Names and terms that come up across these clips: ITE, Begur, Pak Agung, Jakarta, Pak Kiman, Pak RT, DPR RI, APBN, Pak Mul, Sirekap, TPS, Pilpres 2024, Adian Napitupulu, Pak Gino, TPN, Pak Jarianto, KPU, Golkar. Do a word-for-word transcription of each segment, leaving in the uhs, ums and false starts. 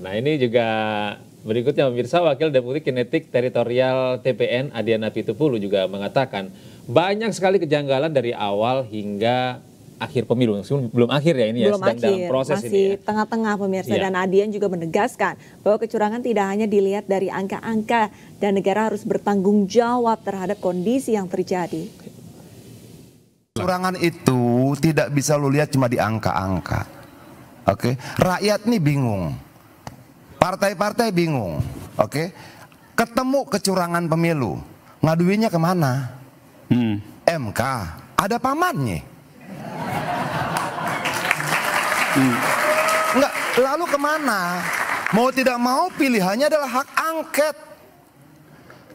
Nah ini juga berikutnya pemirsa, Wakil Deputi Kinetik Teritorial T P N Adian Napitupulu juga mengatakan banyak sekali kejanggalan dari awal hingga akhir pemilu. Belum akhir ya ini ya, sedang akhir, dalam proses masih ini ya. Masih tengah-tengah pemirsa, ya. Dan Adian juga menegaskan bahwa kecurangan tidak hanya dilihat dari angka-angka dan negara harus bertanggung jawab terhadap kondisi yang terjadi. Kecurangan itu tidak bisa lu lihat cuma di angka-angka. Oke, rakyat nih bingung. Partai-partai bingung, oke? Okay? Ketemu kecurangan pemilu, ngaduinnya kemana? Hmm. M K, ada pamannya. Hmm. Enggak, lalu kemana? Mau tidak mau pilihannya adalah hak angket.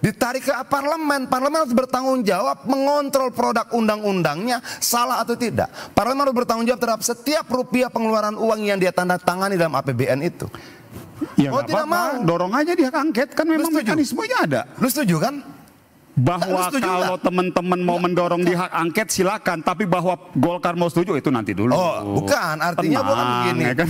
Ditarik ke parlemen, parlemen harus bertanggung jawab mengontrol produk undang-undangnya salah atau tidak. Parlemen harus bertanggung jawab terhadap setiap rupiah pengeluaran uang yang dia tanda tangani dalam A P B N itu. Ya oh, tidak apa-apa, dorong aja dia angket, kan memang mekanismenya ada. Lu setuju kan? Bahwa setuju, kalau teman-teman mau mendorong di hak angket silakan, tapi bahwa Golkar mau setuju itu nanti dulu. Oh, bukan, artinya tenang, bukan begini. Ya kan?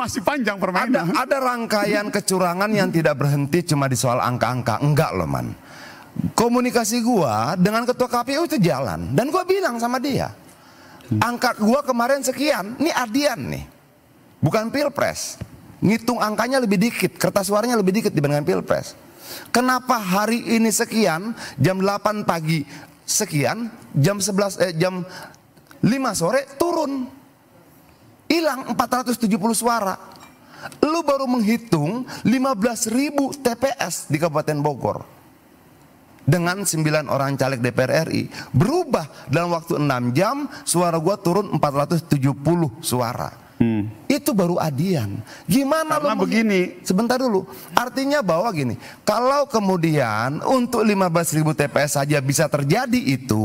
Masih panjang permainan. Ada, ada rangkaian kecurangan yang tidak berhenti cuma di soal angka-angka. Enggak loh, Man. Komunikasi gua dengan ketua K P U itu jalan, dan gua bilang sama dia, angka gua kemarin sekian, ini Adian nih. Bukan Pilpres. Ngitung angkanya lebih dikit, kertas suaranya lebih dikit dibandingkan Pilpres. Kenapa hari ini sekian, jam delapan pagi sekian, jam sebelas eh, jam lima sore turun. Hilang empat ratus tujuh puluh suara. Lu baru menghitung lima belas ribu T P S di Kabupaten Bogor. Dengan sembilan orang caleg D P R R I, berubah dalam waktu enam jam, suara gua turun empat ratus tujuh puluh suara. Hmm. Itu baru Adian. Gimana karena lu begini? Sebentar dulu. Artinya bahwa gini, kalau kemudian untuk lima belas ribu T P S saja bisa terjadi itu,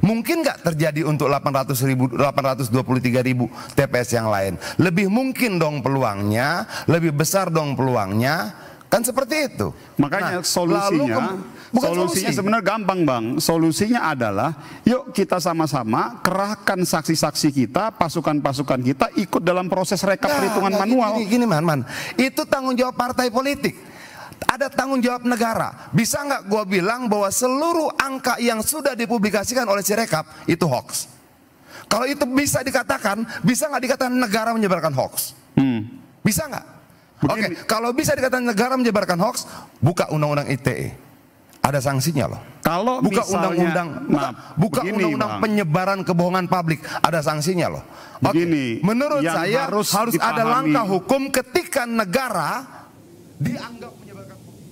mungkin nggak terjadi untuk delapan ratus ribu, delapan ratus dua puluh tiga ribu T P S yang lain. Lebih mungkin dong peluangnya, lebih besar dong peluangnya. Kan seperti itu. Makanya nah, solusinya, solusinya solusi. Sebenarnya gampang Bang. Solusinya adalah, yuk kita sama-sama kerahkan saksi-saksi kita, pasukan-pasukan kita ikut dalam proses rekap nah, perhitungan nah, manual. Gini, gini man, man, itu tanggung jawab partai politik. Ada tanggung jawab negara. Bisa nggak gua bilang bahwa seluruh angka yang sudah dipublikasikan oleh Sirekap itu hoax? Kalau itu bisa dikatakan, bisa nggak dikatakan negara menyebarkan hoax? Hmm. Bisa nggak? Oke, okay, kalau bisa dikatakan negara menyebarkan hoax, buka undang-undang I T E, ada sanksinya loh. Kalau buka undang-undang, buka undang-undang penyebaran kebohongan publik, ada sanksinya loh. Oke, okay. Menurut saya harus, harus ada langkah hukum ketika negara dianggap menyebarkan hoax.